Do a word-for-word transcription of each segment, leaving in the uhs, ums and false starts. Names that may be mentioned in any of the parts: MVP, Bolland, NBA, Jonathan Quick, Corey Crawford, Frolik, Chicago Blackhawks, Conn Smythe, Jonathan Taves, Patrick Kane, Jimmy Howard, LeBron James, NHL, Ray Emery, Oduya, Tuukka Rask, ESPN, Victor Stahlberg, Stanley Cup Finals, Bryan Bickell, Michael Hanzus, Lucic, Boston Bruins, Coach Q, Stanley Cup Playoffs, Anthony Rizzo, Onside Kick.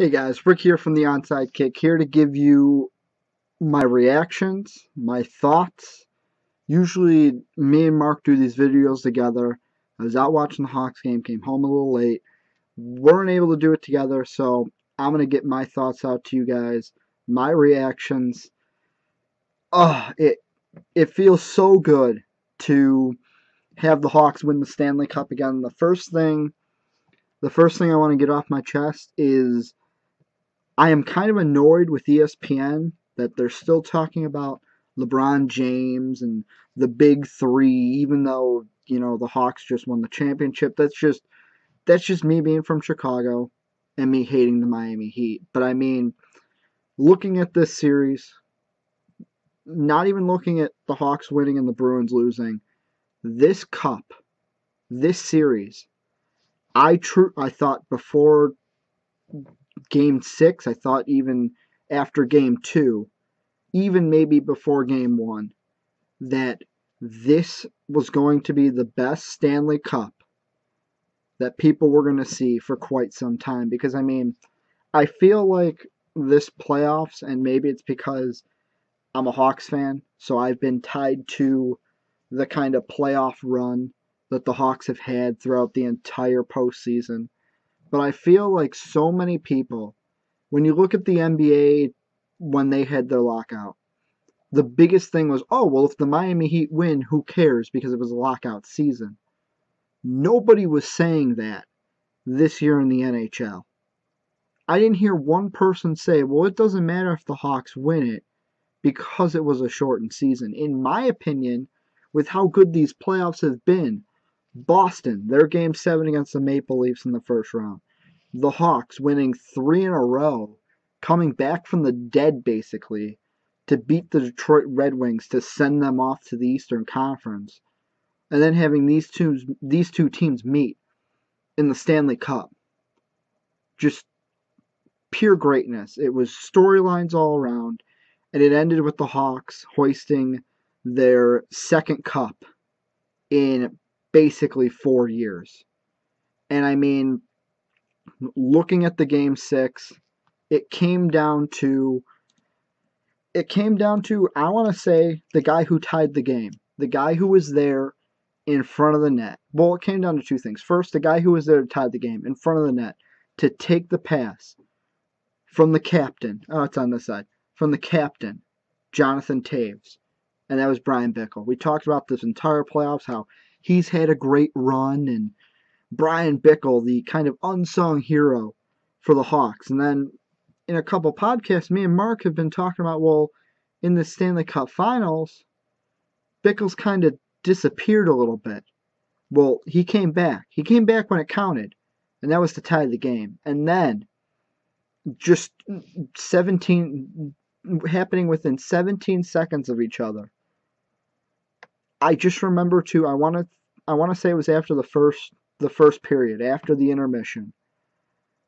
Hey guys, Rick here from the Onside Kick, here to give you my reactions, my thoughts. Usually me and Mark do these videos together. I was out watching the Hawks game, came home a little late, weren't able to do it together, so I'm going to get my thoughts out to you guys, my reactions. Oh, it, it feels so good to have the Hawks win the Stanley Cup again. The first thing, the first thing I want to get off my chest is I am kind of annoyed with E S P N that they're still talking about LeBron James and the big three, even though, you know, the Hawks just won the championship. That's just that's just me being from Chicago and me hating the Miami Heat. But I mean, looking at this series, not even looking at the Hawks winning and the Bruins losing, this cup, this series, I true I thought before Game six, I thought even after Game two, even maybe before Game one, that this was going to be the best Stanley Cup that people were going to see for quite some time. Because, I mean, I feel like this playoffs, and maybe it's because I'm a Hawks fan, so I've been tied to the kind of playoff run that the Hawks have had throughout the entire postseason. But I feel like so many people, when you look at the N B A when they had their lockout, the biggest thing was, oh, well, if the Miami Heat win, who cares, because it was a lockout season. Nobody was saying that this year in the N H L. I didn't hear one person say, well, it doesn't matter if the Hawks win it because it was a shortened season. In my opinion, with how good these playoffs have been, Boston, their game seven against the Maple Leafs in the first round. The Hawks winning three in a row, coming back from the dead basically, to beat the Detroit Red Wings to send them off to the Eastern Conference. And then having these two, these two teams meet in the Stanley Cup. Just pure greatness. It was storylines all around, and it ended with the Hawks hoisting their second cup in basically four years. And I mean, looking at the game six, it came down to, it came down to, I want to say, the guy who tied the game, the guy who was there in front of the net. Well, it came down to two things. First, the guy who was there to tie the game in front of the net, to take the pass from the captain, oh, it's on this side, from the captain, Jonathan Taves, and that was Bryan Bickell. We talked about this entire playoffs, how he's had a great run, and Bryan Bickell, the kind of unsung hero for the Hawks. And then in a couple podcasts, me and Mark have been talking about, well, in the Stanley Cup Finals, Bickell's kind of disappeared a little bit. Well, he came back. He came back when it counted, and that was to tie the game. And then just seventeen happening within seventeen seconds of each other. I just remember too, I want to I want to say it was after the first the first period, after the intermission.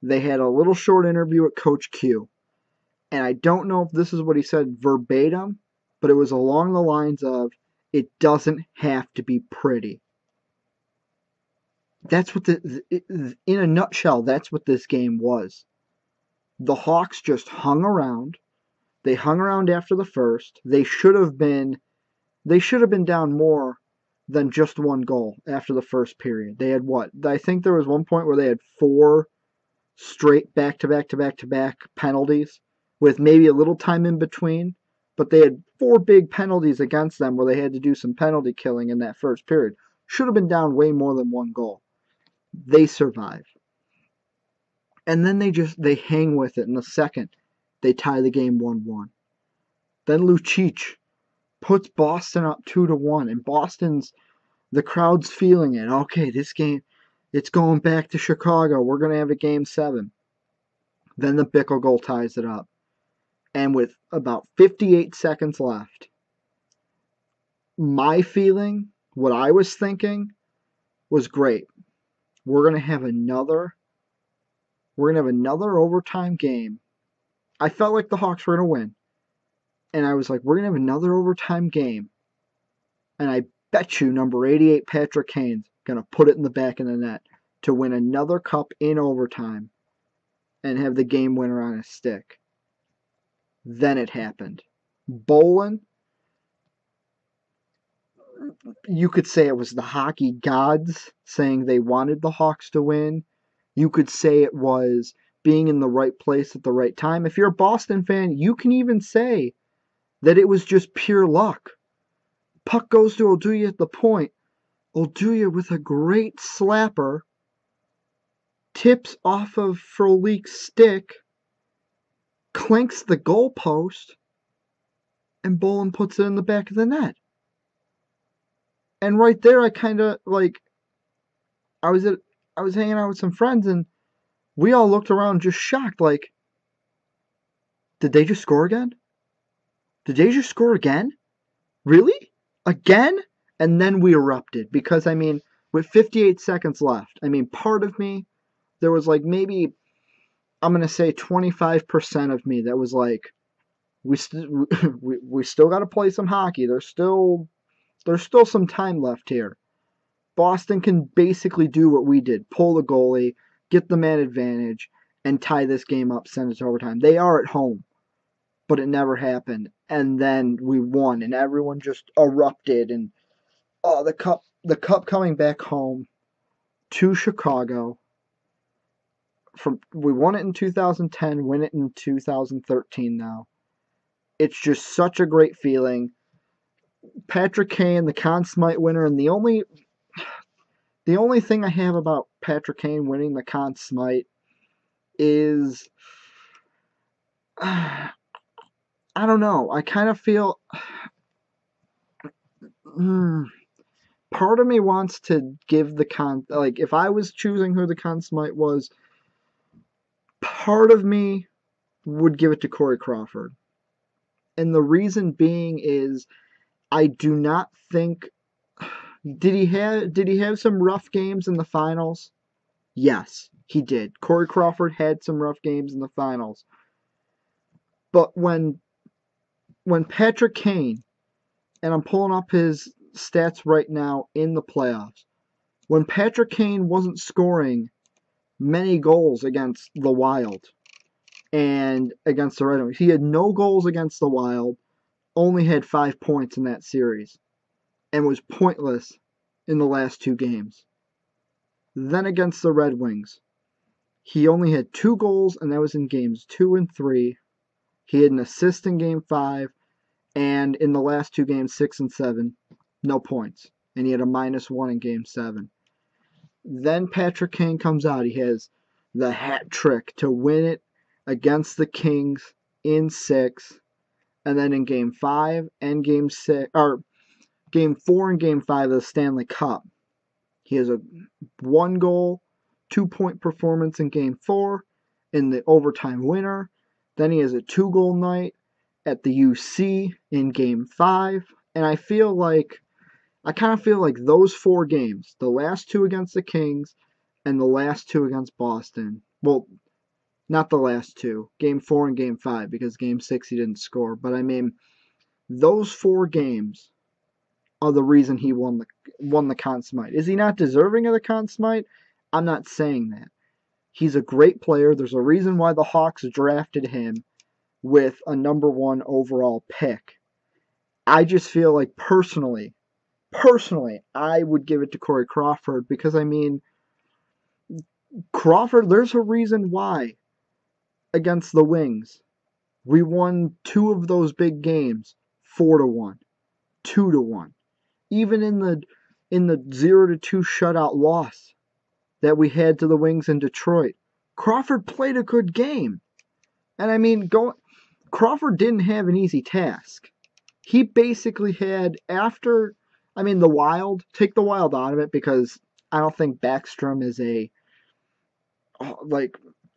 They had a little short interview with Coach Q. And I don't know if this is what he said verbatim, but it was along the lines of, it doesn't have to be pretty. That's what the in a nutshell, that's what this game was. The Hawks just hung around. They hung around after the first. They should have been They should have been down more than just one goal after the first period. They had what? I think there was one point where they had four straight back-to-back-to-back-to-back penalties with maybe a little time in between, but they had four big penalties against them where they had to do some penalty killing in that first period. Should have been down way more than one goal. They survive. And then they just, they hang with it in the second. They tie the game one one. Then Lucic puts Boston up two to one, and Boston's, the crowd's feeling it. Okay, this game, it's going back to Chicago. We're going to have a game seven. Then the Bickell goal ties it up, and with about fifty-eight seconds left, my feeling, what I was thinking, was great. We're going to have another. We're going to have another overtime game. I felt like the Hawks were going to win. And I was like, we're going to have another overtime game. And I bet you number eighty-eight, Patrick Kane's going to put it in the back of the net to win another cup in overtime. and have the game winner on his stick. Then it happened. Bolland, you could say it was the hockey gods saying they wanted the Hawks to win. You could say it was being in the right place at the right time. If you're a Boston fan, you can even say that it was just pure luck. Puck goes to Oduya at the point. Oduya with a great slapper tips off of Frolik's stick, clanks the goalpost, and Bolland puts it in the back of the net. And right there, I kind of, like, I was at, I was hanging out with some friends, and we all looked around just shocked, like, did they just score again? Did they just score again? Really? Again? And then we erupted, because, I mean, with fifty-eight seconds left, I mean, part of me, there was, like, maybe, I'm going to say twenty-five percent of me that was like, we, st- we, we still got to play some hockey. There's still... There's still some time left here. Boston can basically do what we did. Pull the goalie, get the man advantage, and tie this game up, send it to overtime. They are at home, but it never happened. And then we won, and everyone just erupted. And oh, the cup, the cup coming back home to Chicago. From we won it in two thousand ten, win it in two thousand thirteen now. It's just such a great feeling. Patrick Kane, the Conn Smythe winner, and the only the only thing I have about Patrick Kane winning the Conn Smythe is, uh, I don't know, I kind of feel, mm, part of me wants to give the Conn, like, if I was choosing who the Conn Smythe was, part of me would give it to Corey Crawford. And the reason being is, I do not think, did he have did he have some rough games in the finals? Yes, he did. Corey Crawford had some rough games in the finals. But when when Patrick Kane, and I'm pulling up his stats right now in the playoffs, when Patrick Kane wasn't scoring many goals against the Wild and against the Red Wings, he had no goals against the Wild. Only had five points in that series and was pointless in the last two games. Then against the Red Wings, he only had two goals, and that was in games two and three. He had an assist in game five, and in the last two games, six and seven, no points. And he had a minus one in game seven. Then Patrick Kane comes out. He has the hat trick to win it against the Kings in six. And then in game five and game six, or game four and game five of the Stanley Cup, he has a one goal, two point performance in game four in the overtime winner. Then he has a two goal night at the U C in game five. And I feel like, I kind of feel like those four games, the last two against the Kings and the last two against Boston, well, not the last two, game four and game five, because game six he didn't score. But I mean, those four games are the reason he won the won the Conn Smythe. Is he not deserving of the Conn Smythe? I'm not saying that. He's a great player. There's a reason why the Hawks drafted him with a number one overall pick. I just feel like personally, personally, I would give it to Corey Crawford because, I mean, Crawford, there's a reason why. Against the Wings, we won two of those big games, four to one, two to one. Even in the in the zero to two shutout loss that we had to the Wings in Detroit, Crawford played a good game, and I mean, go, Crawford didn't have an easy task. He basically had after, I mean, the Wild, take the Wild out of it because I don't think Backstrom is a like.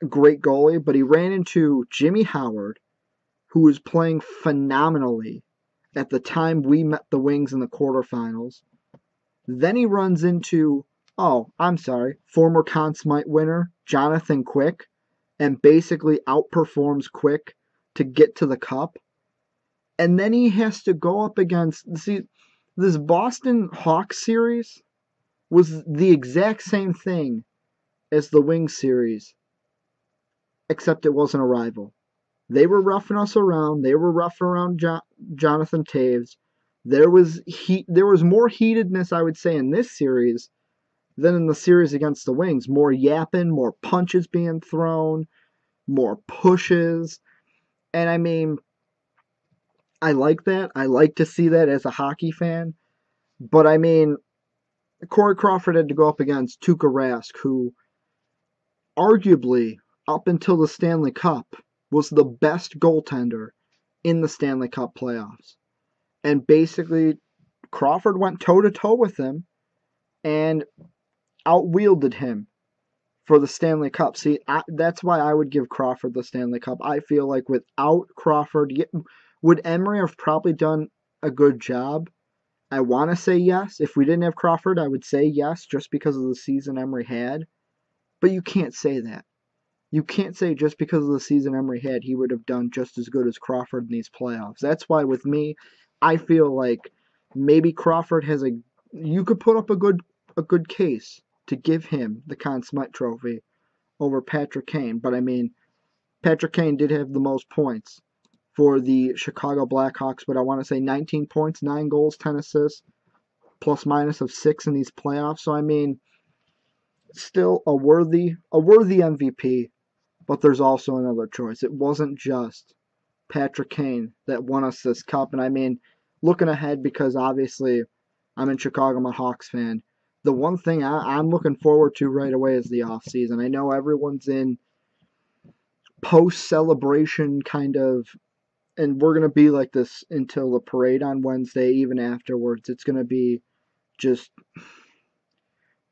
great goalie, but he ran into Jimmy Howard, who was playing phenomenally at the time we met the Wings in the quarterfinals. Then he runs into, oh, I'm sorry, former Conn Smythe winner, Jonathan Quick, and basically outperforms Quick to get to the Cup. And then he has to go up against, see, this Boston Hawks series was the exact same thing as the Wings series except it wasn't a rival. They were roughing us around. They were roughing around Jo- Jonathan Taves. There was heat. There was more heatedness, I would say, in this series than in the series against the Wings. More yapping, more punches being thrown, more pushes. And, I mean, I like that. I like to see that as a hockey fan. But, I mean, Corey Crawford had to go up against Tuukka Rask, who arguably, up until the Stanley Cup, was the best goaltender in the Stanley Cup playoffs. And basically, Crawford went toe-to-toe with him and outwielded him for the Stanley Cup. See, I, that's why I would give Crawford the Stanley Cup. I feel like without Crawford, would Emery have probably done a good job? I want to say yes. If we didn't have Crawford, I would say yes, just because of the season Emery had. But you can't say that. You can't say just because of the season Emery had, he would have done just as good as Crawford in these playoffs. That's why with me, I feel like maybe Crawford has a... You could put up a good a good case to give him the Conn Smythe trophy over Patrick Kane. But, I mean, Patrick Kane did have the most points for the Chicago Blackhawks, but I want to say nineteen points, nine goals, ten assists, plus minus of six in these playoffs. So, I mean, still a worthy, a worthy M V P, but there's also another choice. It wasn't just Patrick Kane that won us this cup. And, I mean, looking ahead, because obviously I'm in Chicago, I'm a Hawks fan, the one thing I, I'm looking forward to right away is the offseason. I know everyone's in post-celebration kind of, and we're going to be like this until the parade on Wednesday, even afterwards. It's going to be just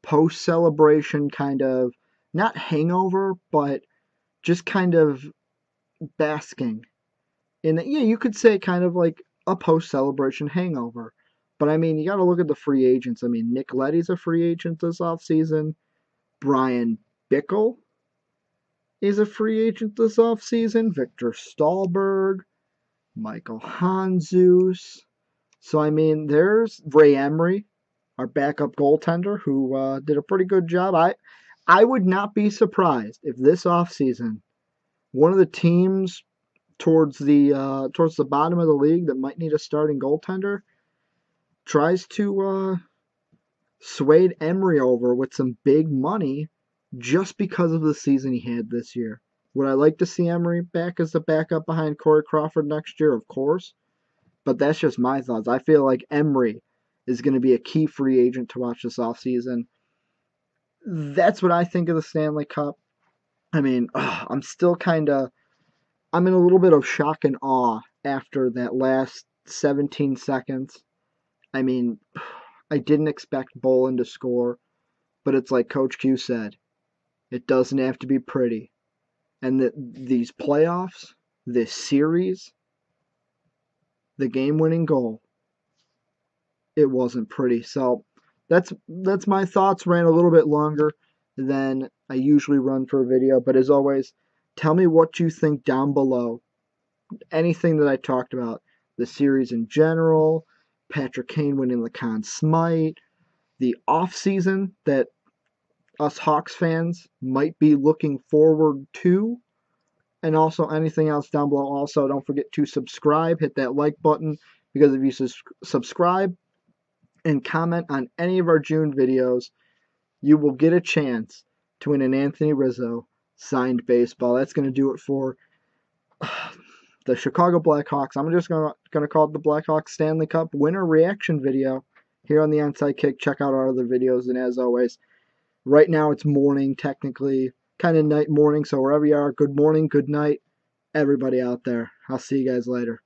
post-celebration kind of, not hangover, but just kind of basking in the, yeah, you could say kind of like a post-celebration hangover. But, I mean, you got to look at the free agents. I mean, Nick Leddy's a free agent this offseason. Bryan Bickell is a free agent this offseason. Victor Stahlberg. Michael Hanzus. So, I mean, there's Ray Emery, our backup goaltender, who uh, did a pretty good job. I, I would not be surprised if this offseason, one of the teams towards the, uh, towards the bottom of the league that might need a starting goaltender tries to uh, sway Emery over with some big money just because of the season he had this year. Would I like to see Emery back as the backup behind Corey Crawford next year? Of course. But that's just my thoughts. I feel like Emery is going to be a key free agent to watch this offseason. That's what I think of the Stanley Cup. I mean, ugh, I'm still kind of... I'm in a little bit of shock and awe after that last seventeen seconds. I mean, I didn't expect Bolland to score, but it's like Coach Q said, it doesn't have to be pretty. And that these playoffs, this series, the game-winning goal, it wasn't pretty. So that's that's my thoughts. Ran a little bit longer than I usually run for a video, but as always, tell me what you think down below. Anything that I talked about, the series in general, Patrick Kane winning the Conn Smythe, the offseason that us Hawks fans might be looking forward to, and also anything else down below. Also, don't forget to subscribe, hit that like button, because if you sus- subscribe and comment on any of our June videos, you will get a chance to win an Anthony Rizzo signed baseball. That's going to do it for uh, the Chicago Blackhawks. I'm just going to call it the Blackhawks Stanley Cup winner reaction video here on the Onside Kick. Check out our other videos. And as always, right now it's morning, technically, kind of night morning. So wherever you are, good morning, good night, everybody out there. I'll see you guys later.